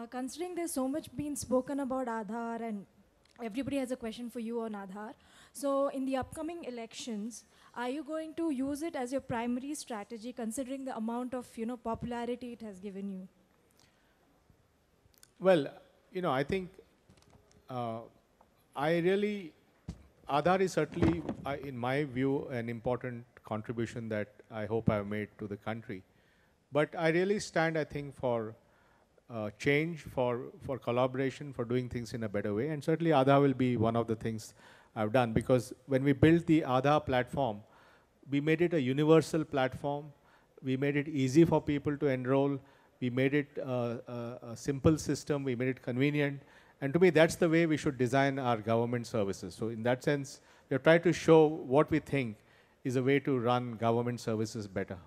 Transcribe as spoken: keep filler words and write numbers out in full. Uh, considering there's so much been spoken about Aadhaar and everybody has a question for you on Aadhaar, so in the upcoming elections, are you going to use it as your primary strategy considering the amount of, you know, popularity it has given you? Well, you know, I think uh, I really, Aadhaar is certainly, uh, in my view, an important contribution that I hope I've made to the country. But I really stand, I think, for Uh, change, for, for collaboration, for doing things in a better way. And certainly Aadhaar will be one of the things I've done, because when we built the Aadhaar platform, we made it a universal platform. We made it easy for people to enroll. We made it uh, a, a simple system. We made it convenient. And to me, that's the way we should design our government services. So in that sense, we've tried to show what we think is a way to run government services better.